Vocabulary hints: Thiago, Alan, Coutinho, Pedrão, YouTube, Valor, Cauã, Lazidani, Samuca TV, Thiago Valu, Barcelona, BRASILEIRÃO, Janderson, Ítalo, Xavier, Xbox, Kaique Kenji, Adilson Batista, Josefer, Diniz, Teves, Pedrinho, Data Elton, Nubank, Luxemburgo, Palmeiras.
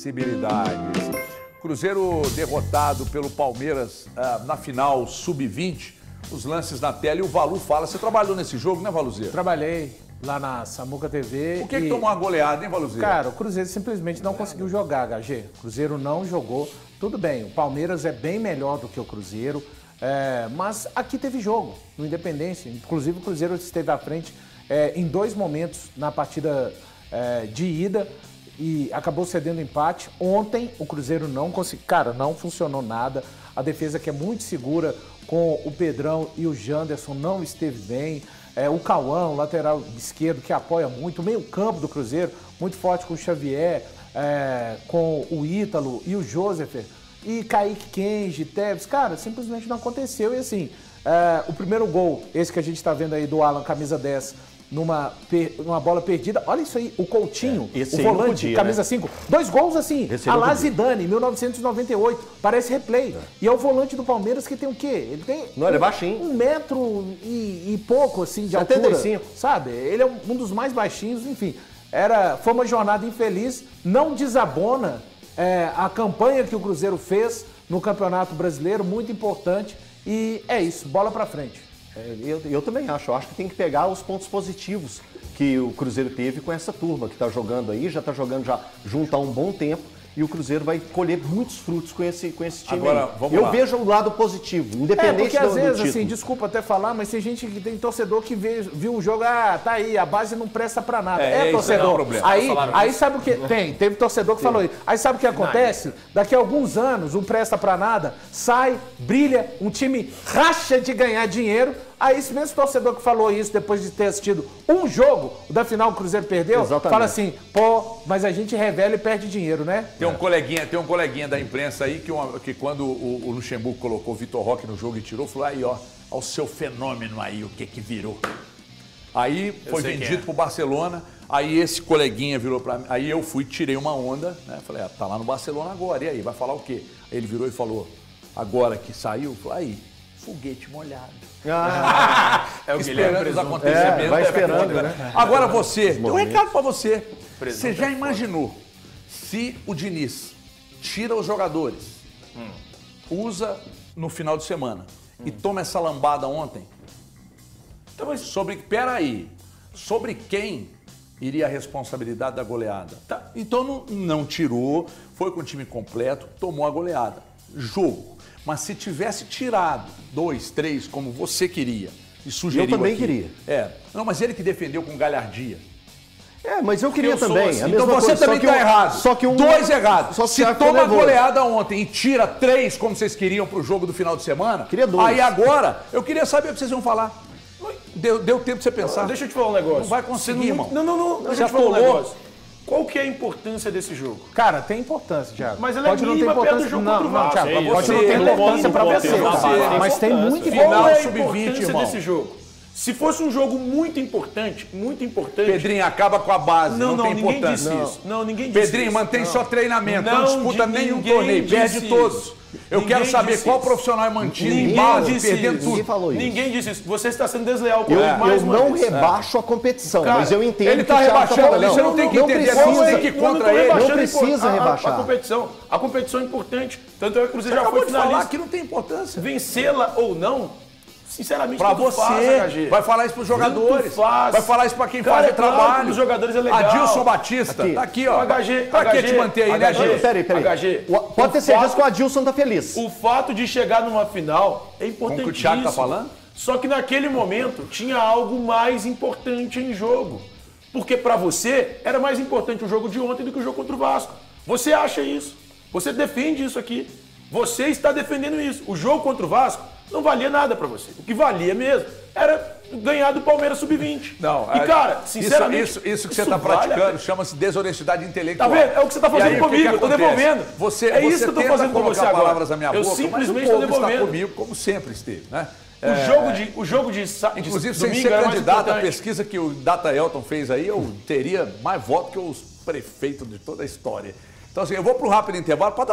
possibilidades. Cruzeiro derrotado pelo Palmeiras na final sub-20. Os lances na tela e o Valu fala. Você trabalhou nesse jogo, né, Valuzeiro? Trabalhei lá na Samuca TV. Por que tomou uma goleada, hein, Valuzeiro? Cara, o Cruzeiro simplesmente não conseguiu jogar, HG. O Cruzeiro não jogou. Tudo bem, o Palmeiras é bem melhor do que o Cruzeiro, mas aqui teve jogo, no Independência. Inclusive, o Cruzeiro esteve à frente em dois momentos na partida de ida e acabou cedendo empate. Ontem, o Cruzeiro não conseguiu. Cara, não funcionou nada. A defesa, que é muito segura, com o Pedrão e o Janderson, não esteve bem. O Cauã, o lateral esquerdo, que apoia muito. O meio-campo do Cruzeiro, muito forte com o Xavier, com o Ítalo e o Josefer. E Kaique Kenji, Teves. Cara, simplesmente não aconteceu. E assim, o primeiro gol, esse que a gente está vendo aí do Alan, camisa 10, numa bola perdida. Olha isso aí, o Coutinho, o volante, podia, camisa 5. Dois gols assim, a Lazidani, 1998. Parece replay. E é o volante do Palmeiras que tem o quê? Ele tem ele é baixinho. 1 metro e pouco, assim, de 75. Altura. Sabe? Ele é um dos mais baixinhos, enfim. Foi uma jornada infeliz, não desabona a campanha que o Cruzeiro fez no Campeonato Brasileiro, muito importante, e é isso, bola pra frente. Eu também acho, eu acho que tem que pegar os pontos positivos que o Cruzeiro teve com essa turma que está jogando aí, já está jogando junto há um bom tempo, e o Cruzeiro vai colher muitos frutos com esse time. Agora, eu vejo o lado positivo, independente do título. Porque às vezes, assim, desculpa até falar, mas tem gente que tem torcedor que viu o jogo, tá aí, a base não presta pra nada. Torcedor. Isso é um aí sabe o que... Teve torcedor que falou isso. Aí sabe o que acontece? Daqui a alguns anos, o presta pra nada, sai, brilha, um time racha de ganhar dinheiro. Aí esse mesmo torcedor que falou isso depois de ter assistido um jogo da final que o Cruzeiro perdeu, fala assim, pô, mas a gente revela e perde dinheiro, né? Tem um coleguinha da imprensa aí que quando o Luxemburgo colocou o Vitor Roque no jogo e tirou, falou aí, ó, olha o seu fenômeno aí, o que que virou. Aí foi vendido pro Barcelona, aí esse coleguinha virou pra mim, aí eu fui, tirei uma onda, né? Falei, tá lá no Barcelona agora, e aí, vai falar o quê? Aí ele virou e falou, agora que saiu, aí, foguete molhado. É o que esperamos acontecer mesmo. Vai esperando, né? Agora você, um recado pra você. Você já imaginou se o Diniz tira os jogadores, usa no final de semana e toma essa lambada ontem? Então, mas sobre quem iria a responsabilidade da goleada? Tá. Então não tirou, foi com o time completo, tomou a goleada. Jogo. Mas se tivesse tirado 2, 3, como você queria, e sugeriu aqui... Eu também queria. Não, mas ele que defendeu com galhardia. Mas eu queria também. Então você também tá errado. Só que 2 errados. Se toma goleada ontem e tira 3, como vocês queriam pro jogo do final de semana... Queria 2. Aí agora, eu queria saber o que vocês iam falar. Deu tempo pra você pensar. Deixa eu te falar um negócio. Não vai conseguir, irmão. Não. Deixa eu te falar um negócio. Qual que é a importância desse jogo? Cara, tem importância, Thiago. Mas ela é mínima perto do jogo contra o Vasco. Pode não ter importância pra você. Mas tem muita importância. Qual é a importância desse jogo? Se fosse um jogo muito importante... Pedrinho, acaba com a base, não tem importância. Ninguém disse isso. Não, ninguém disse isso. Pedrinho, mantém só treinamento, não disputa nenhum torneio, perde todos. Eu quero saber qual profissional é mantido em base, perdendo tudo. Ninguém falou isso. Ninguém disse isso. Você está sendo desleal com ele mais uma vez. Eu não rebaixo a competição, mas eu entendo. Ele está rebaixando, você não tem que entender, você tem que ir contra ele. Não precisa rebaixar. A competição é importante. Tanto é que o Cruzeiro já foi finalista. Falar que não tem importância. Vencê-la ou não, sinceramente, pra você, faz, vai falar isso pros jogadores, vai falar isso pra quem faz o trabalho. Os jogadores é legal. Adilson Batista, tá aqui, ó. Pra que te manter aí, né, HG? Peraí. Pode ter certeza que o Adilson tá feliz. O fato de chegar numa final é importantíssimo. Como o Thiago tá falando? Só que naquele momento tinha algo mais importante em jogo. Porque pra você era mais importante o jogo de ontem do que o jogo contra o Vasco. Você acha isso. Você defende isso aqui. Você está defendendo isso. O jogo contra o Vasco não valia nada pra você. O que valia mesmo era ganhar do Palmeiras sub-20. Não, e cara, sinceramente... Isso que você tá praticando chama-se desonestidade intelectual. Tá vendo? É o que você tá fazendo comigo, eu tô devolvendo. É isso que eu tô fazendo com você agora. Eu simplesmente tô devolvendo. Está comigo, como sempre esteve, né? O jogo de inclusive, sem ser candidato, a pesquisa que o Data Elton fez aí, eu teria mais voto que os prefeitos de toda a história. Então, assim, eu vou pro rápido intervalo para